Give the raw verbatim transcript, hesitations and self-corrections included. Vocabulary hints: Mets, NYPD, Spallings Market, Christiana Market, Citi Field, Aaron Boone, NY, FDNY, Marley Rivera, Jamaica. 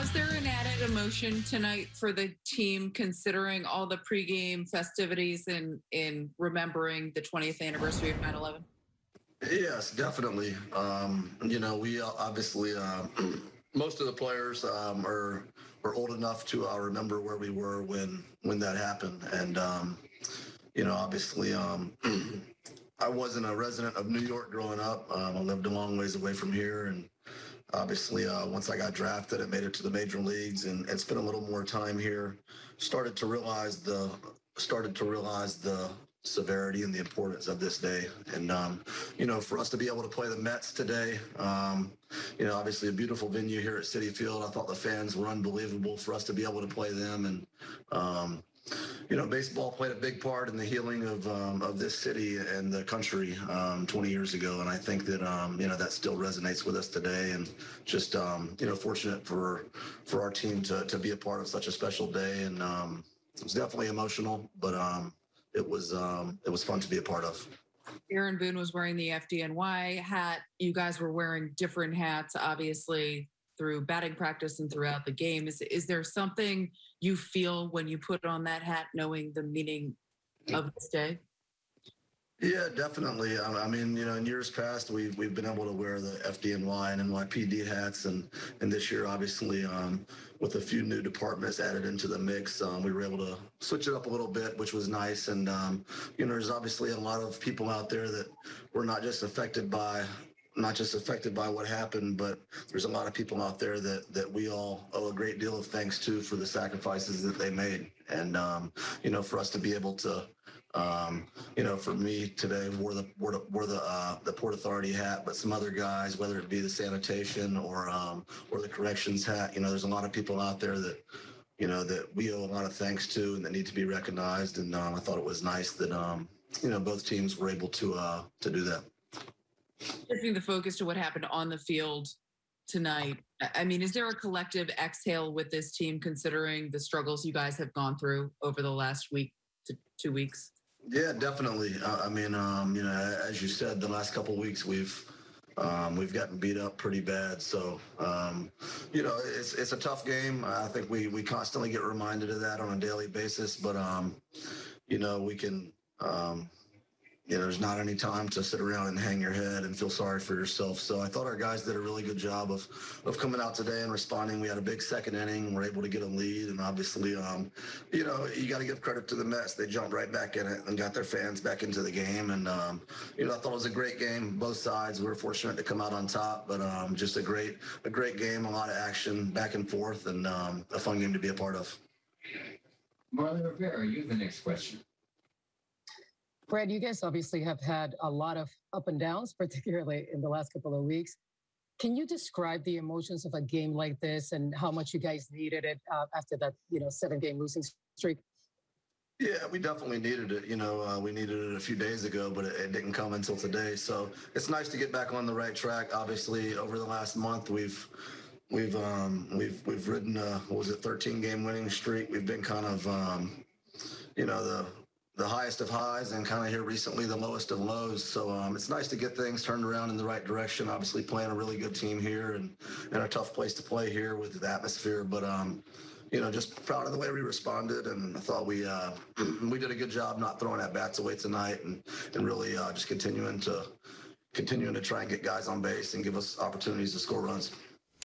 Was there an added emotion tonight for the team, considering all the pregame festivities and in remembering the twentieth anniversary of nine eleven? Yes, definitely. Um, you know, we obviously, uh, most of the players um, are were old enough to uh, remember where we were when when that happened. And, um, you know, obviously, um, I wasn't a resident of New York growing up. Um, I lived a long ways away from here. And obviously, uh, once I got drafted and made it to the major leagues and, and spent a little more time here, started to realize the started to realize the severity and the importance of this day. And, um, you know, for us to be able to play the Mets today, um, you know, obviously a beautiful venue here at Citi Field. I thought the fans were unbelievable for us to be able to play them. And, um, you know, baseball played a big part in the healing of um, of this city and the country um, twenty years ago. And I think that, um, you know, that still resonates with us today. And just, um, you know, fortunate for for our team to, to be a part of such a special day. And um, it was definitely emotional, but um, it was um, it was fun to be a part of. Aaron Boone was wearing the F D N Y hat. You guys were wearing different hats, obviously, through batting practice and throughout the game. Is, is there something you feel when you put on that hat, knowing the meaning of this day? Yeah, definitely. I mean, you know, in years past, we've, we've been able to wear the F D N Y and N Y P D hats. And, and this year, obviously, um, with a few new departments added into the mix, um, we were able to switch it up a little bit, which was nice. And, um, you know, there's obviously a lot of people out there that were not just affected by not just affected by what happened, but there's a lot of people out there that, that we all owe a great deal of thanks to for the sacrifices that they made. And, um, you know, for us to be able to, um, you know, for me today, we're the, we're the, we're the, uh, the Port Authority hat, but some other guys, whether it be the sanitation or, um, or the corrections hat, you know, there's a lot of people out there that, you know, that we owe a lot of thanks to and that need to be recognized. And um, I thought it was nice that, um, you know, both teams were able to, uh, to do that. Shifting the focus to what happened on the field tonight, I mean, is there a collective exhale with this team, considering the struggles you guys have gone through over the last week to two weeks? Yeah, definitely. I mean, um, you know, as you said, the last couple of weeks we've um, we've gotten beat up pretty bad. So, um, you know, it's it's a tough game. I think we we constantly get reminded of that on a daily basis. But um, you know, we can. Um, You know, there's not any time to sit around and hang your head and feel sorry for yourself. So I thought our guys did a really good job of of coming out today and responding. We had a big second inning. We're able to get a lead. And obviously, um, you know, you got to give credit to the Mets. They jumped right back in it and got their fans back into the game. And, um, you know, I thought it was a great game. Both sides, we were fortunate to come out on top. But um, just a great, a great game, a lot of action back and forth, and um, a fun game to be a part of. Marley Rivera, you have the next question. Brad, you guys obviously have had a lot of up and downs, particularly in the last couple of weeks. Can you describe the emotions of a game like this and how much you guys needed it uh, after that, you know, seven-game losing streak? Yeah, we definitely needed it. You know, uh, we needed it a few days ago, but it, it didn't come until today. So it's nice to get back on the right track. Obviously, over the last month, we've we've um, we've we've ridden a, what was it, thirteen-game winning streak. We've been kind of, um, you know, the the highest of highs and kind of here recently the lowest of lows. So um, it's nice to get things turned around in the right direction. Obviously playing a really good team here and, and a tough place to play here with the atmosphere. But, um, you know, just proud of the way we responded. And I thought we uh, we did a good job not throwing at bats away tonight and, and really uh, just continuing to, continuing to try and get guys on base and give us opportunities to score runs.